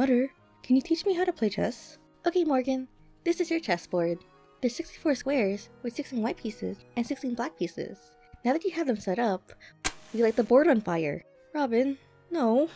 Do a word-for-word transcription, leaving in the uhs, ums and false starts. Mother, can you teach me how to play chess? Okay, Morgan, this is your chessboard. There's sixty-four squares with sixteen white pieces and sixteen black pieces. Now that you have them set up, we light the board on fire. Robin, no.